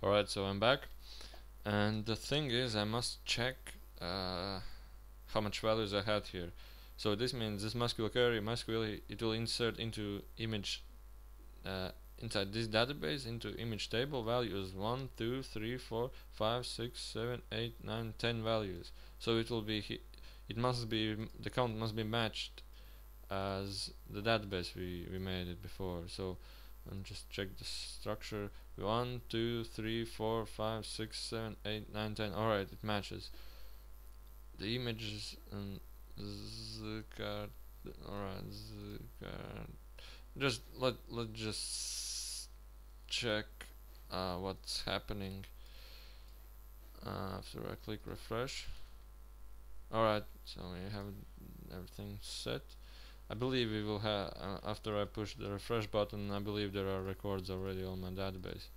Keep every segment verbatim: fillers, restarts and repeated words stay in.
Alright, so I'm back, and the thing is I must check uh, how much values I had here. So this means this MySQL query, MySQL, it will insert into image uh, inside this database into image table values one, two, three, four, five, six, seven, eight, nine, ten values. So it will be, it must be, the count must be matched as the database we, we made it before. So and just check the structure, one, two, three, four, five, six, seven, eight, nine, ten, alright, it matches. The images and the card, alright, the card. Just let let's just check uh, what's happening uh, after I click refresh. Alright, so we have everything set. I believe we will have uh, after I push the refresh button. I believe there are records already on my database.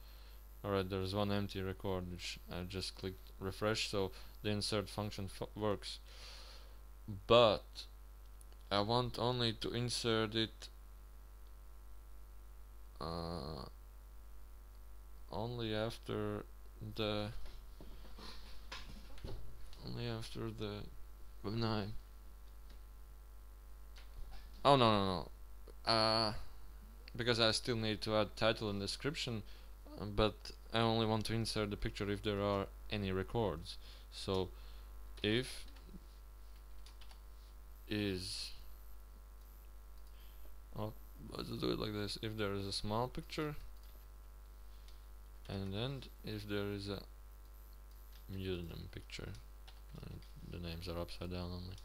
Alright, there's one empty record which I just clicked refresh, so the insert function f works. But I want only to insert it. Uh, only after the only after the webnine. Oh no no no, uh, because I still need to add title and description, but I only want to insert the picture if there are any records. So if is oh, let's do it like this. If there is a small picture, and then if there is a username picture, the names are upside down only.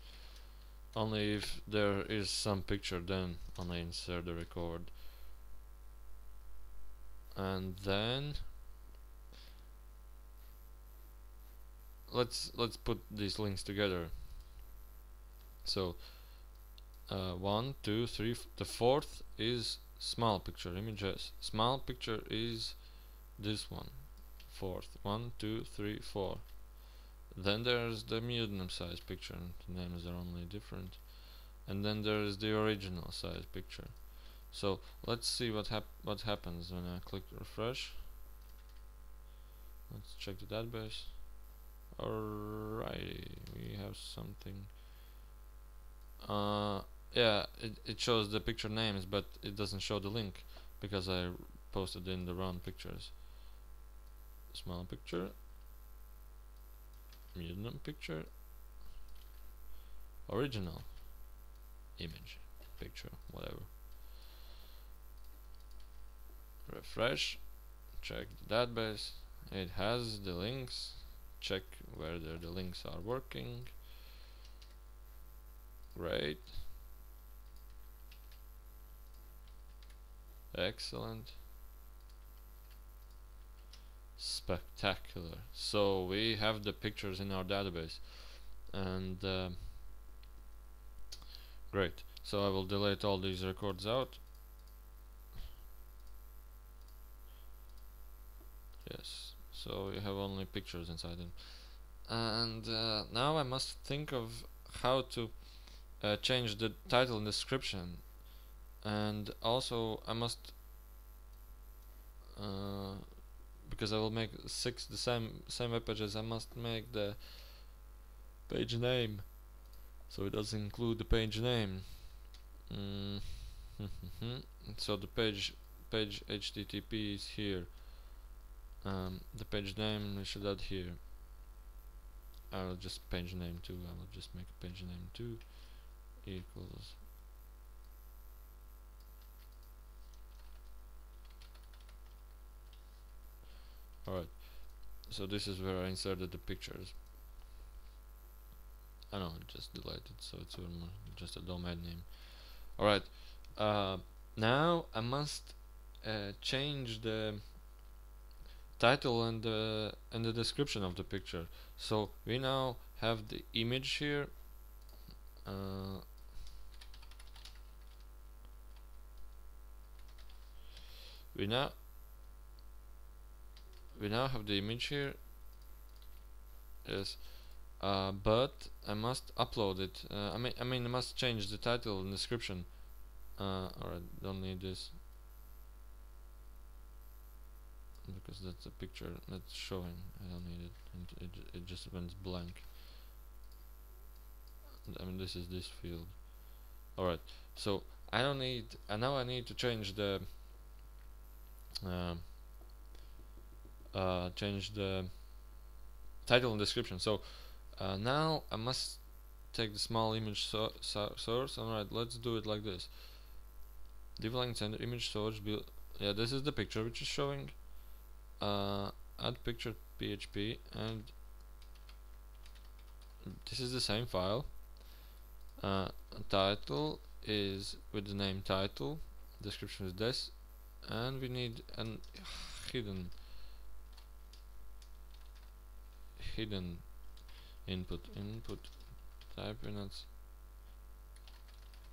Only if there is some picture, then only insert the record. And then let's let's put these links together. So uh, one, two, three. F the fourth is small picture images. Small picture is this one. Fourth. One, two, three, four. Then there's the medium size picture, and the names are only different. And then there is the original size picture. So let's see what hap what happens when I click refresh. Let's check the database. Alrighty, we have something. Uh, yeah, it it shows the picture names, but it doesn't show the link because I posted in the wrong pictures. Small picture. Medium picture, original image, picture, whatever. Refresh, check the database. It has the links. Check whether the links are working. Great. Excellent. Spectacular. So we have the pictures in our database, and uh, great. So I will delete all these records out. Yes, so we have only pictures inside them. And uh, now I must think of how to uh, change the title and description, and also I must uh, because I will make six the same same web pages, I must make the page name, so it doesn't include the page name. Mm. So the page page H T T P is here. Um, the page name we should add here. I will just page name two. I will just make page name two equals. Alright, so this is where I inserted the pictures. I know, just deleted, so it's just a domain name. Alright, uh, now I must uh, change the title and the and the description of the picture. So we now have the image here. Uh, we now. We now have the image here, yes, uh, but I must upload it. Uh, I mean, I mean, I must change the title and description. Uh, Alright, don't need this. because that's a picture that's showing. I don't need it. It, it, it just went blank. I mean, this is this field. Alright, so I don't need, and uh, now I need to change the uh, uh, change the title and description. So uh, now I must take the small image so so source. Alright, let's do it like this. Div length and image source build. Yeah, this is the picture which is showing. Uh, add picture P H P, and this is the same file. Uh, title is with the name title, description is this, and we need an hidden hidden input input type inputs.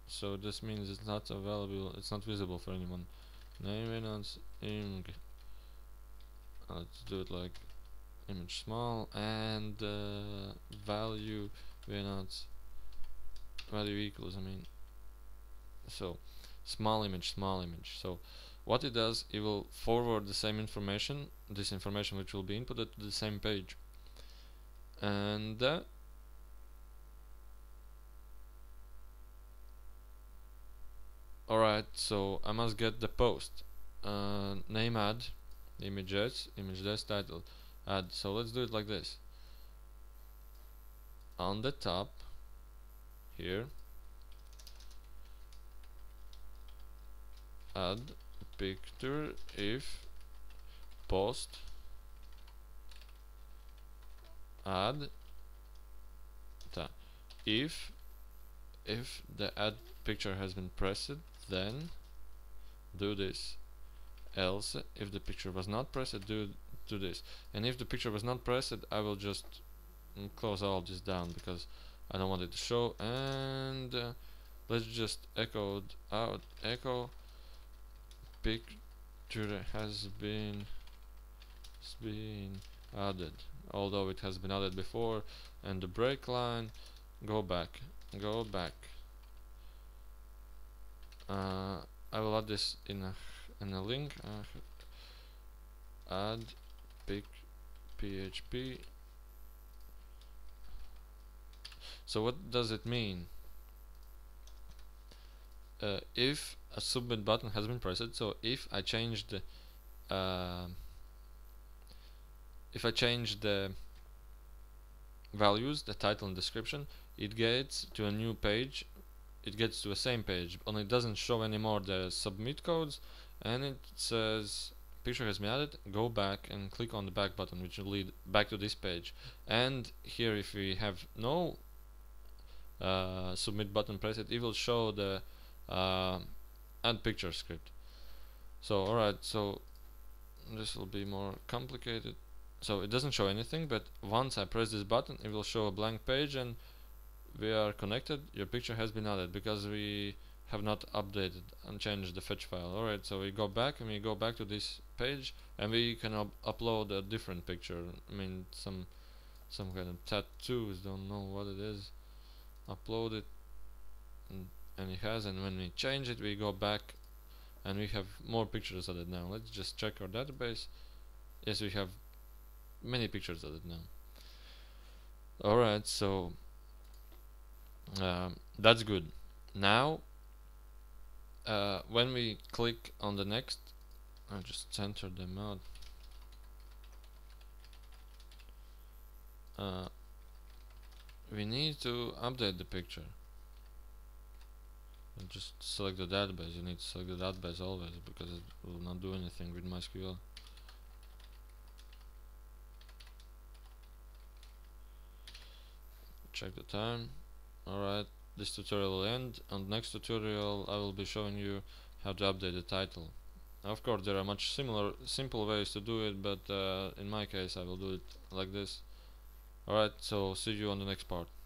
So this means it's not available, it's not visible for anyone. Name inputs ing. Let's do it like image small, and uh, value inputs. Value equals, I mean, so small image, small image. So what it does, it will forward the same information, this information which will be inputted to the same page, and uh, alright, so I must get the post uh, name add images images title add. So let's do it like this. On the top here, add picture if post add ta. if if the add picture has been pressed, then do this. Else, if the picture was not pressed, do do this. And if the picture was not pressed, I will just mm, close all this down because I don't want it to show. And uh, let's just echo out echo picture has been been added, although it has been added before. And the break line, go back, go back. Uh, I will add this in a in a link. Uh, add pic P H P. So what does it mean? Uh, if a submit button has been pressed, so if I change the uh, if I change the values, the title and description, it gets to a new page, it gets to the same page, only it doesn't show anymore the submit codes, and it says picture has been added, go back and click on the back button, which will lead back to this page. And here, if we have no Uh, submit button press it, it will show the uh, add picture script. So alright, so this will be more complicated. So it doesn't show anything, but once I press this button, it will show a blank page and we are connected, your picture has been added, because we have not updated and changed the fetch file. Alright, so we go back and we go back to this page, and we can up upload a different picture. I mean, some some kind of tattoos, don't know what it is. Upload it, and, and it has, and when we change it, we go back and we have more pictures added now. Let's just check our database. Yes, we have many pictures added now. Alright, so um, that's good. Now uh, when we click on the next, I'll just center them out. uh, We need to update the picture. And just select the database. You need to select the database always, because it will not do anything with MySQL. Check the time. Alright, this tutorial will end. On the next tutorial I will be showing you how to update the title. Of course there are much similar simple ways to do it, but uh, in my case I will do it like this. Alright, so see you on the next part.